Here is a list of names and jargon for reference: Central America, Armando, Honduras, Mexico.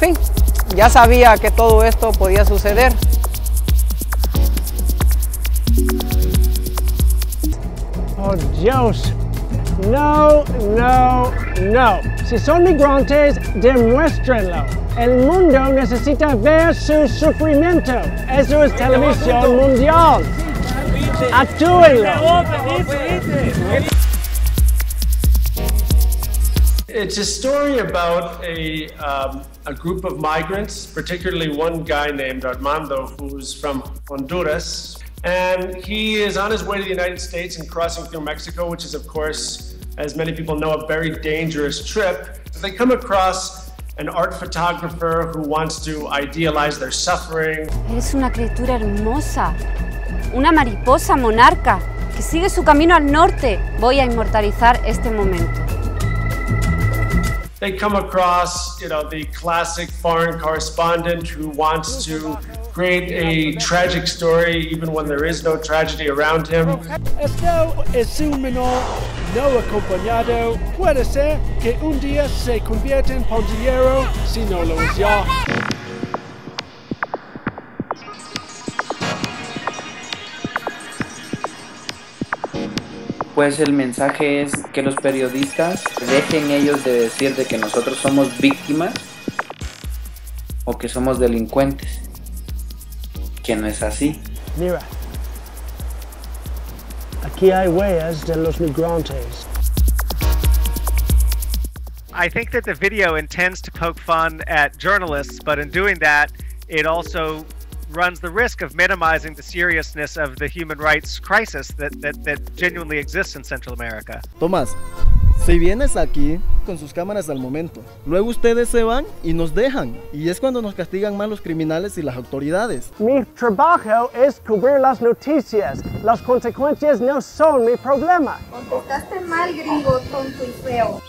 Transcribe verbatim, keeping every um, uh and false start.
en fin, ya sabía que todo esto podía suceder. Oh, Dios. No, no, no. Si son migrantes, demuéstrenlo. El mundo necesita ver su sufrimiento. Eso es televisión mundial. Actúenlo. It's a story about a, um, a group of migrants, particularly one guy named Armando, who's from Honduras. And he is on his way to the United States and crossing through Mexico, which is, of course, as many people know, a very dangerous trip. They come across an art photographer who wants to idealize their suffering. Eres una criatura hermosa, una mariposa monarca que sigue su camino al norte. Voy a inmortalizar este momento. They come across, you know, the classic foreign correspondent who wants to create a tragic story even when there is no tragedy around him. Esto es un menor no acompañado. Puede ser que un día se convierta en pandillero si no lo es ya. Pues el mensaje es que los periodistas dejen ellos de decir de que nosotros somos víctimas o que somos delincuentes, que no es así. Mira, aquí hay huellas de los migrantes. I think that the video intends to poke fun at journalists, but in doing that, it also runs the risk of minimizing the seriousness of the human rights crisis that, that, that genuinely exists in Central America. Tomás, si vienes aquí con sus cámaras al momento, luego ustedes se van y nos dejan, y es cuando nos castigan más los criminales y las autoridades. Mi trabajo es cubrir las noticias, las consecuencias no son mi problema. Contestaste mal, gringo, tonto y feo.